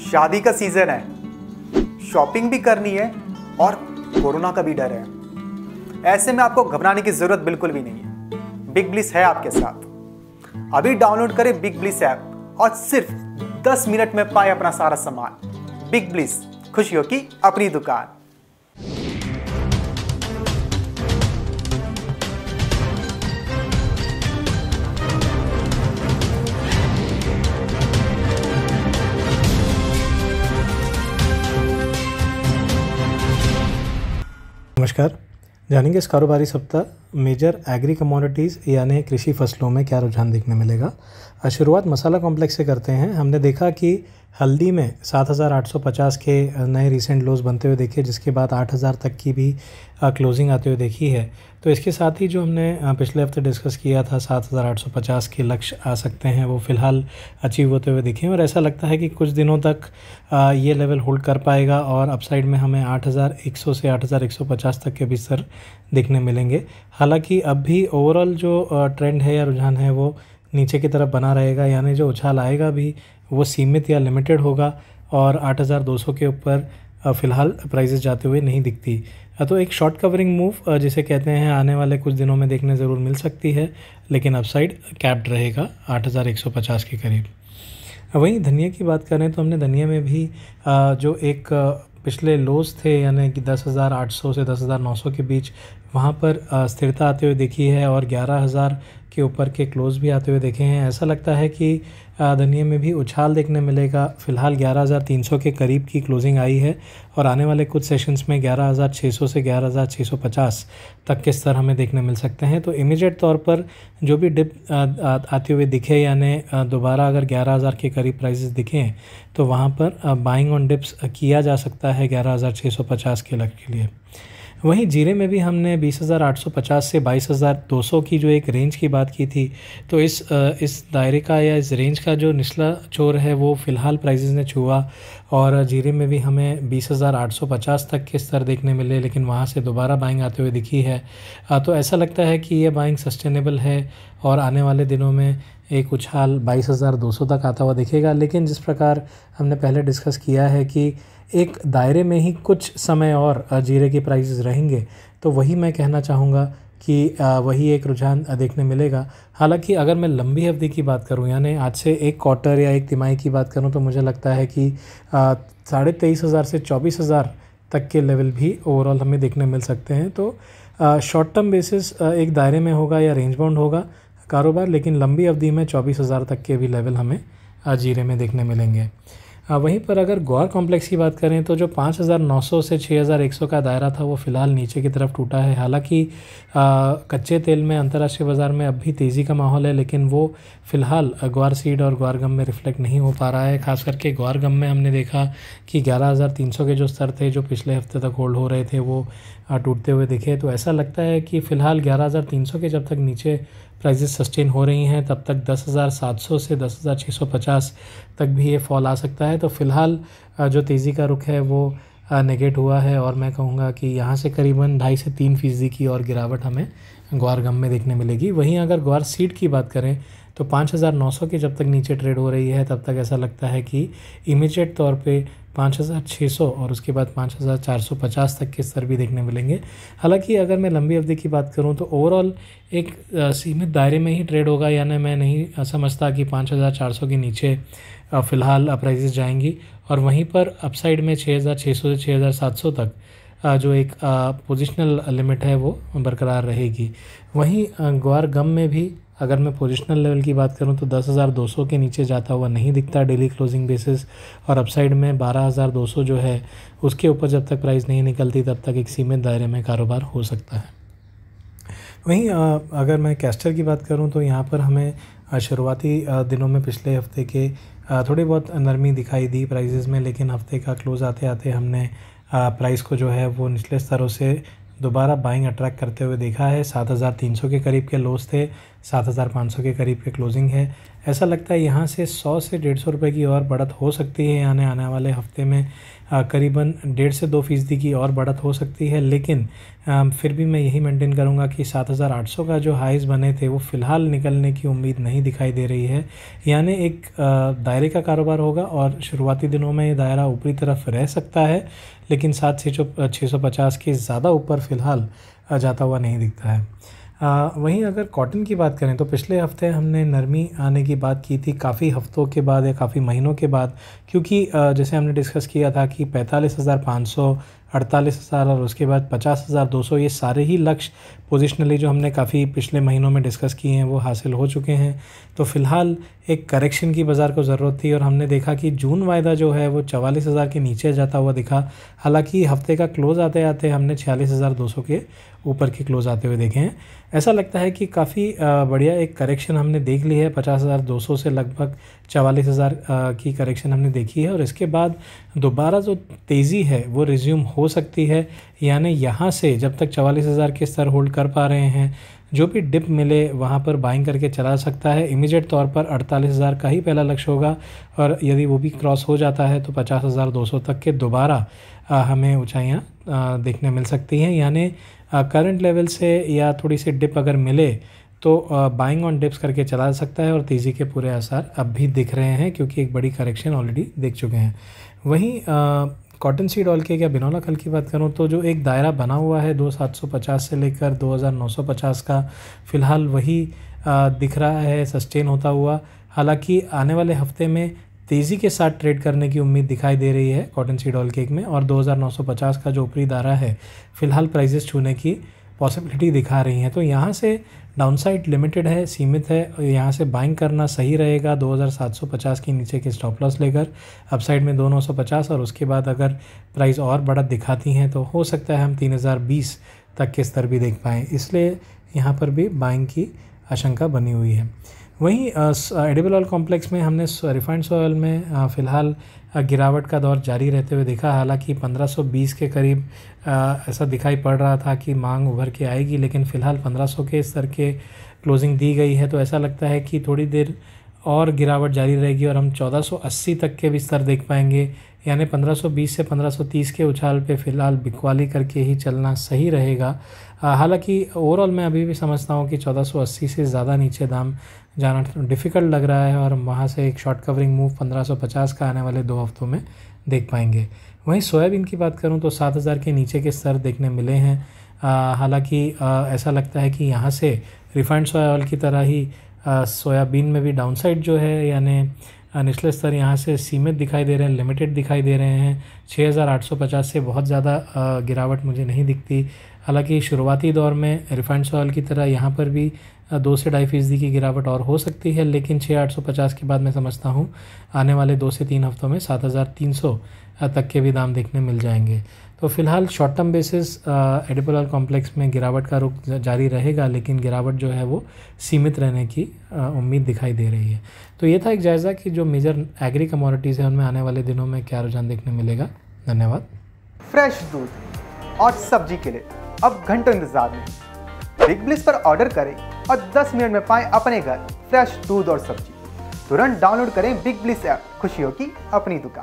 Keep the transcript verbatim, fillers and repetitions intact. शादी का सीजन है, शॉपिंग भी करनी है और कोरोना का भी डर है। ऐसे में आपको घबराने की जरूरत बिल्कुल भी नहीं है, बिगब्लिस है आपके साथ। अभी डाउनलोड करें बिगब्लिस ऐप और सिर्फ दस मिनट में पाएं अपना सारा सामान। बिगब्लिस, खुशियों की अपनी दुकान। नमस्कार, जानेंगे इस कारोबारी सप्ताह मेजर एग्री कमोडिटीज़ यानी कृषि फसलों में क्या रुझान देखने मिलेगा। शुरुआत मसाला कॉम्प्लेक्स से करते हैं। हमने देखा कि हल्दी में सात हज़ार आठ सौ पचास के नए रिसेंट लोज बनते हुए देखे, जिसके बाद आठ हज़ार तक की भी क्लोजिंग आते हुए देखी है। तो इसके साथ ही जो हमने पिछले हफ्ते डिस्कस किया था सात हज़ार आठ सौ पचास के लक्ष्य आ सकते हैं, वो फ़िलहाल अचीव होते हुए दिखे और ऐसा लगता है कि कुछ दिनों तक ये लेवल होल्ड कर पाएगा और अपसाइड में हमें आठ हज़ार एक सौ से आठ हज़ार एक सौ पचास तक के भी स्तर देखने मिलेंगे। हालांकि अब भी ओवरऑल जो ट्रेंड है या रुझान है वो नीचे की तरफ बना रहेगा, यानी जो उछाल आएगा भी वो सीमित या लिमिटेड होगा और आठ हज़ार दो सौ के ऊपर फ़िलहाल प्राइसेस जाते हुए नहीं दिखती। तो एक शॉर्ट कवरिंग मूव जिसे कहते हैं आने वाले कुछ दिनों में देखने ज़रूर मिल सकती है, लेकिन अपसाइड कैप्ड रहेगा आठ हज़ार एक सौ पचास के करीब। वहीं धनिया की बात करें तो हमने धनिया में भी जो एक पिछले लोज थे यानी कि दस हज़ार आठ सौ से दस हज़ार नौ सौ के बीच, वहाँ पर स्थिरता आते हुए देखी है और ग्यारह हज़ार के ऊपर के क्लोज भी आते हुए देखे हैं। ऐसा लगता है कि धनिया में भी उछाल देखने मिलेगा। फ़िलहाल ग्यारह हज़ार तीन सौ के करीब की क्लोजिंग आई है और आने वाले कुछ सेशंस में ग्यारह हज़ार छह सौ से ग्यारह हज़ार छह सौ पचास तक के स्तर हमें देखने मिल सकते हैं। तो इमीडिएट तौर पर जो भी डिप आते हुए दिखे, यानी दोबारा अगर ग्यारह हज़ार के करीब प्राइसेस दिखें तो वहाँ पर बाइंग ऑन डिप्स किया जा सकता है ग्यारह हज़ार छह सौ पचास के लक्ष्य के लिए। वहीं जीरे में भी हमने बीस हज़ार आठ सौ पचास से बाईस हज़ार दो सौ की जो एक रेंज की बात की थी, तो इस इस दायरे का या इस रेंज का जो निचला छोर है वो फ़िलहाल प्राइसेस ने छुआ और जीरे में भी हमें बीस हज़ार आठ सौ पचास तक के स्तर देखने मिले, लेकिन वहाँ से दोबारा बाइंग आते हुए दिखी है। तो ऐसा लगता है कि ये बाइंग सस्टेनेबल है और आने वाले दिनों में एक उछाल बाईस हज़ार दो सौ तक आता हुआ दिखेगा। लेकिन जिस प्रकार हमने पहले डिस्कस किया है कि एक दायरे में ही कुछ समय और जीरे के प्राइसेस रहेंगे, तो वही मैं कहना चाहूँगा कि वही एक रुझान देखने मिलेगा। हालांकि अगर मैं लंबी अवधि की बात करूं, यानी आज से एक क्वार्टर या एक तिमाही की बात करूं, तो मुझे लगता है कि साढ़े तेईस हज़ार से चौबीस हज़ार तक के लेवल भी ओवरऑल हमें देखने मिल सकते हैं। तो शॉर्ट टर्म बेसिस एक दायरे में होगा या रेंज बाउंड होगा कारोबार, लेकिन लंबी अवधि में चौबीस हज़ार तक के भी लेवल हमें जीरे में देखने मिलेंगे। वहीं पर अगर ग्वार कॉम्प्लेक्स की बात करें तो जो पाँच हज़ार नौ सौ से छह हज़ार एक सौ का दायरा था वो फ़िलहाल नीचे की तरफ टूटा है। हालांकि कच्चे तेल में अंतर्राष्ट्रीय बाज़ार में अब भी तेज़ी का माहौल है, लेकिन वो फ़िलहाल ग्वार सीड और ग्वार गम में रिफ्लेक्ट नहीं हो पा रहा है। खास करके ग्वार गम में हमने देखा कि ग्यारह हज़ार तीन सौ के जो स्तर थे जो पिछले हफ्ते तक होल्ड हो रहे थे वो टूटते हुए दिखे। तो ऐसा लगता है कि फ़िलहाल ग्यारह हज़ार तीन सौ के जब तक नीचे प्राइसेस सस्टेन हो रही हैं, तब तक दस हज़ार सात सौ से दस हज़ार छह सौ पचास तक भी ये फॉल आ सकता है। तो फ़िलहाल जो तेज़ी का रुख है वो नेगेट हुआ है और मैं कहूँगा कि यहाँ से करीबन ढाई से तीन फीसदी की और गिरावट हमें ग्वार गम में देखने मिलेगी। वहीं अगर ग्वार सीड की बात करें तो पाँच हज़ार नौ सौ के जब तक नीचे ट्रेड हो रही है, तब तक ऐसा लगता है कि इमीडिएट तौर पे पाँच हज़ार छह सौ और उसके बाद पाँच हज़ार चार सौ पचास तक के स्तर भी देखने मिलेंगे। हालांकि अगर मैं लंबी अवधि की बात करूं तो ओवरऑल एक सीमित दायरे में ही ट्रेड होगा, यानी मैं नहीं समझता कि पाँच हज़ार चार सौ के नीचे फ़िलहाल प्राइसेस जाएंगी। और वहीं पर अपसाइड में छह हज़ार छह सौ से छह हज़ार सात सौ तक जो एक पोजिशनल लिमिट है वो बरकरार रहेगी। वहीं ग्वार गम में भी अगर मैं पोजिशनल लेवल की बात करूं तो दस हज़ार दो सौ के नीचे जाता हुआ नहीं दिखता डेली क्लोजिंग बेसिस और अपसाइड में बारह हज़ार दो सौ जो है उसके ऊपर जब तक प्राइस नहीं निकलती, तब तक एक सीमित दायरे में कारोबार हो सकता है। वहीं अगर मैं कैस्टर की बात करूं तो यहाँ पर हमें शुरुआती दिनों में पिछले हफ्ते के थोड़ी बहुत नरमी दिखाई दी प्राइजेज़ में, लेकिन हफ्ते का क्लोज आते आते हमने प्राइस को जो है वो निचले स्तरों से दोबारा बाइंग अट्रैक्ट करते हुए देखा है। सात हज़ार तीन सौ के करीब के लोस थे, सात हज़ार पाँच सौ के करीब के क्लोजिंग है। ऐसा लगता है यहाँ से सौ से डेढ़ सौ रुपये की और बढ़त हो सकती है, यानी आने वाले हफ्ते में करीबन डेढ़ से दो फीसदी की और बढ़त हो सकती है। लेकिन आ, फिर भी मैं यही मेंटेन करूँगा कि सात हज़ार आठ सौ का जो हाइज़ बने थे वो फ़िलहाल निकलने की उम्मीद नहीं दिखाई दे रही है, यानी एक आ, दायरे का कारोबार होगा और शुरुआती दिनों में ये दायरा ऊपरी तरफ रह सकता है, लेकिन सात से छः सौ पचास के ज़्यादा ऊपर फ़िलहाल जाता हुआ नहीं दिखता है। आ, वहीं अगर कॉटन की बात करें तो पिछले हफ्ते हमने नरमी आने की बात की थी, काफ़ी हफ्तों के बाद या काफ़ी महीनों के बाद, क्योंकि जैसे हमने डिस्कस किया था कि पैंतालीस हज़ार पाँच सौ, अड़तालीस हज़ार और उसके बाद पचास हज़ार दो सौ, ये सारे ही लक्ष्य पोजिशनली जो हमने काफ़ी पिछले महीनों में डिस्कस किए हैं वो हासिल हो चुके हैं। तो फ़िलहाल एक करेक्शन की बाज़ार को ज़रूरत थी और हमने देखा कि जून वायदा जो है वो चवालीस हज़ार के नीचे जाता हुआ दिखा। हालांकि हफ्ते का क्लोज़ आते आते हमने छियालीस हज़ार दो सौ के ऊपर के क्लोज़ आते हुए देखे हैं। ऐसा लगता है कि काफ़ी बढ़िया एक करेक्शन हमने देख ली है, पचास हज़ार दो सौ से लगभग चवालीस हज़ार की करेक्शन हमने देखी है और इसके बाद दोबारा जो तेज़ी है वो रिज्यूम हो सकती है। यानी यहाँ से जब तक चवालीस हज़ार के स्तर होल्ड कर पा रहे हैं, जो भी डिप मिले वहाँ पर बाइंग करके चला सकता है। इमीडिएट तौर पर अड़तालीस हज़ार का ही पहला लक्ष्य होगा और यदि वो भी क्रॉस हो जाता है तो पचास हज़ार दो सौ तक के दोबारा हमें ऊंचाइयाँ देखने मिल सकती हैं। यानी करंट लेवल से या थोड़ी सी डिप अगर मिले तो बाइंग ऑन डिप्स करके चला सकता है और तेज़ी के पूरे आसार अब भी दिख रहे हैं, क्योंकि एक बड़ी करेक्शन ऑलरेडी देख चुके हैं। वहीं कॉटन सीड ऑयल के या बिनौला खल की बात करूं तो जो एक दायरा बना हुआ है दो हज़ार सात सौ पचास से लेकर दो हज़ार नौ सौ पचास का, फ़िलहाल वही दिख रहा है सस्टेन होता हुआ। हालांकि आने वाले हफ्ते में तेज़ी के साथ ट्रेड करने की उम्मीद दिखाई दे रही है कॉटन सीड ऑयल केक में और दो हज़ार नौ सौ पचास का जो ऊपरी दायरा है फ़िलहाल प्राइजेस छूने की पॉसिबिलिटी दिखा रही हैं। तो यहाँ से डाउनसाइड लिमिटेड है, सीमित है, यहाँ से बाइंग करना सही रहेगा दो हज़ार सात सौ पचास के नीचे के स्टॉप लॉस लेकर, अपसाइड में दो हज़ार नौ सौ पचास और उसके बाद अगर प्राइस और बढ़त दिखाती हैं तो हो सकता है हम तीन हज़ार बीस तक के स्तर भी देख पाएँ, इसलिए यहाँ पर भी बाइंग की आशंका बनी हुई है। वहीं एडिबल ऑयल कॉम्प्लेक्स में हमने रिफाइंड ऑयल में फ़िलहाल गिरावट का दौर जारी रहते हुए देखा। हालांकि पंद्रह सौ बीस के करीब आ, ऐसा दिखाई पड़ रहा था कि मांग उभर के आएगी, लेकिन फ़िलहाल पंद्रह सौ के स्तर के क्लोजिंग दी गई है। तो ऐसा लगता है कि थोड़ी देर और गिरावट जारी रहेगी और हम चौदह सौ अस्सी तक के भी स्तर देख पाएंगे। यानी पंद्रह सौ बीस से पंद्रह सौ तीस के उछाल पे फ़िलहाल बिकवाली करके ही चलना सही रहेगा। हालांकि ओवरऑल मैं अभी भी समझता हूँ कि चौदह सौ अस्सी से ज़्यादा नीचे दाम जाना डिफ़िकल्ट लग रहा है और वहाँ से एक शॉर्ट कवरिंग मूव पंद्रह सौ पचास का आने वाले दो हफ्तों में देख पाएंगे। वहीं सोयाबीन की बात करूँ तो सात हज़ार के नीचे के स्तर देखने मिले हैं। हालांकि ऐसा लगता है कि यहाँ से रिफाइंड सोया ऑयल की तरह ही सोयाबीन में भी डाउनसाइड जो है, यानी निचले स्तर यहाँ से सीमित दिखाई दे रहे हैं, लिमिटेड दिखाई दे रहे हैं। छः हज़ार आठ सौ पचास से बहुत ज़्यादा गिरावट मुझे नहीं दिखती। हालांकि शुरुआती दौर में रिफाइंड ऑयल की तरह यहाँ पर भी दो से ढाई फीसदी की गिरावट और हो सकती है, लेकिन छः हज़ार आठ सौ पचास के बाद मैं समझता हूँ आने वाले दो से तीन हफ्तों में सात हज़ार तीन सौ तक के भी दाम देखने मिल जाएंगे। तो फिलहाल short term basis edible oil complex में गिरावट का रुख जारी रहेगा, लेकिन गिरावट जो है वो सीमित रहने की आ, उम्मीद दिखाई दे रही है। तो ये था एक जायज़ा कि जो मेजर एग्री कमोडिटीज़ हैं उनमें आने वाले दिनों में क्या रुझान देखने मिलेगा। धन्यवाद। फ्रेश दूध और सब्जी के लिए अब घंटों इंतजार में बिगब्लिस पर ऑर्डर करें और दस मिनट में पाएं अपने घर फ्रेश दूध और सब्जी। तुरंत डाउनलोड करें बिगब्लिस ऐप। खुशियों की अपनी दुकान।